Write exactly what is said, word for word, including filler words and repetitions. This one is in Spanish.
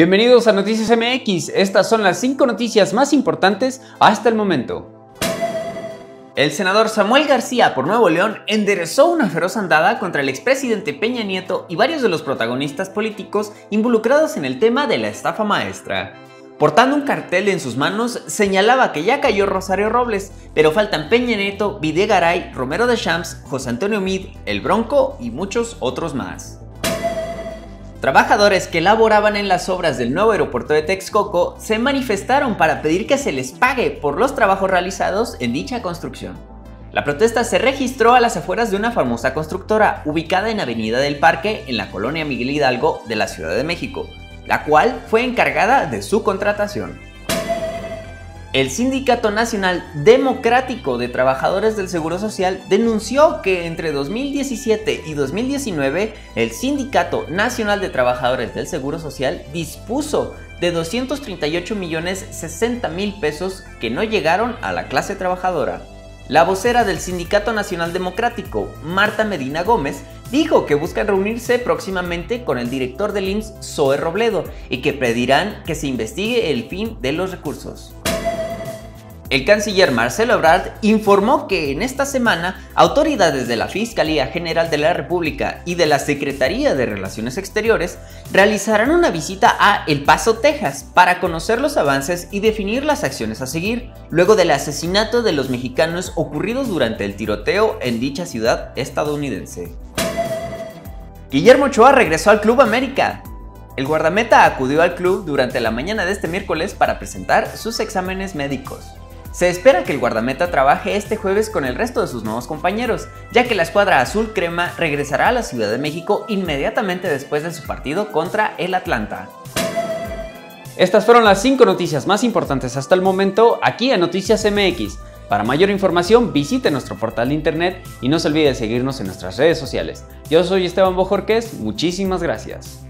Bienvenidos a Noticias M X, estas son las cinco noticias más importantes hasta el momento. El senador Samuel García por Nuevo León enderezó una feroz andada contra el expresidente Peña Nieto y varios de los protagonistas políticos involucrados en el tema de la estafa maestra. Portando un cartel en sus manos, señalaba que ya cayó Rosario Robles, pero faltan Peña Nieto, Videgaray, Romero Deschamps, José Antonio Meade, El Bronco y muchos otros más. Trabajadores que laboraban en las obras del nuevo aeropuerto de Texcoco se manifestaron para pedir que se les pague por los trabajos realizados en dicha construcción. La protesta se registró a las afueras de una famosa constructora ubicada en Avenida del Parque, en la colonia Miguel Hidalgo de la Ciudad de México, la cual fue encargada de su contratación. El Sindicato Nacional Democrático de Trabajadores del Seguro Social denunció que entre dos mil diecisiete y dos mil diecinueve el Sindicato Nacional de Trabajadores del Seguro Social dispuso de doscientos treinta y ocho millones sesenta mil pesos que no llegaron a la clase trabajadora. La vocera del Sindicato Nacional Democrático, Marta Medina Gómez, dijo que buscan reunirse próximamente con el director del I M S S, Zoe Robledo, y que pedirán que se investigue el fin de los recursos. El canciller Marcelo Ebrard informó que en esta semana autoridades de la Fiscalía General de la República y de la Secretaría de Relaciones Exteriores realizarán una visita a El Paso, Texas, para conocer los avances y definir las acciones a seguir, luego del asesinato de los mexicanos ocurridos durante el tiroteo en dicha ciudad estadounidense. Guillermo Ochoa regresó al Club América. El guardameta acudió al club durante la mañana de este miércoles para presentar sus exámenes médicos. Se espera que el guardameta trabaje este jueves con el resto de sus nuevos compañeros, ya que la escuadra azul crema regresará a la Ciudad de México inmediatamente después de su partido contra el Atlanta. Estas fueron las cinco noticias más importantes hasta el momento aquí en Noticias M X. Para mayor información visite nuestro portal de internet y no se olvide de seguirnos en nuestras redes sociales. Yo soy Esteban Bojorquez, muchísimas gracias.